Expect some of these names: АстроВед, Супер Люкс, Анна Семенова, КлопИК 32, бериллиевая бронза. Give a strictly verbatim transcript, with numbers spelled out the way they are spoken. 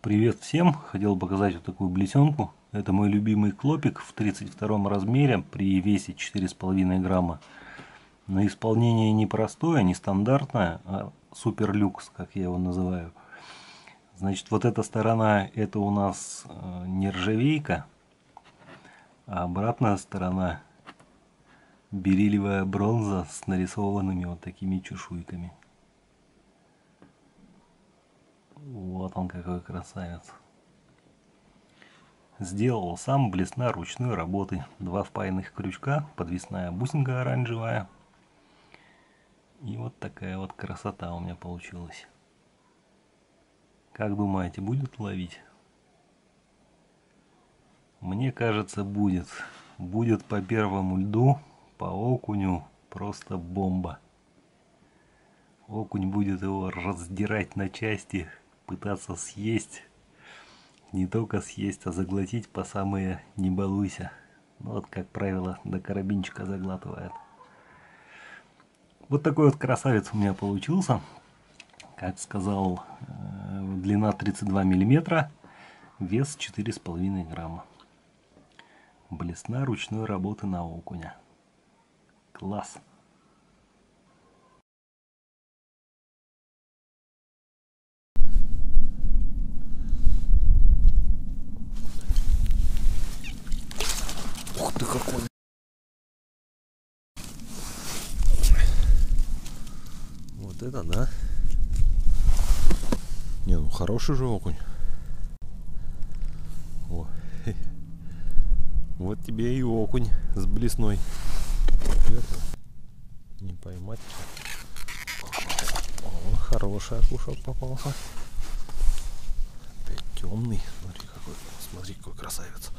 Привет всем! Хотел показать вот такую блесенку. Это мой любимый клопик в тридцать втором размере при весе четыре с половиной грамма. На исполнение непростое, нестандартное, а супер люкс, как я его называю. Значит, вот эта сторона, это у нас нержавейка, а обратная сторона бериллиевая бронза с нарисованными вот такими чешуйками. Вот он какой красавец. Сделал сам, блесна ручной работы. Два впаянных крючка, подвесная бусинка оранжевая. И вот такая вот красота у меня получилась. Как думаете, будет ловить? Мне кажется, будет. Будет по первому льду, по окуню просто бомба. Окунь будет его раздирать на части, пытаться съесть. Не только съесть, а заглотить по самые не балуйся. Ну вот, как правило, до карабинчика заглатывает. Вот такой вот красавец у меня получился. Как сказал, длина тридцать два миллиметра, вес четыре с половиной грамма. Блесна ручной работы на окуня. Класс! Ух ты, какой! Вот это да! Не, ну хороший же окунь. О. Вот тебе и окунь с блесной. Не поймать. О, хороший окушок попался. Опять темный. Смотри какой, смотри какой красавец.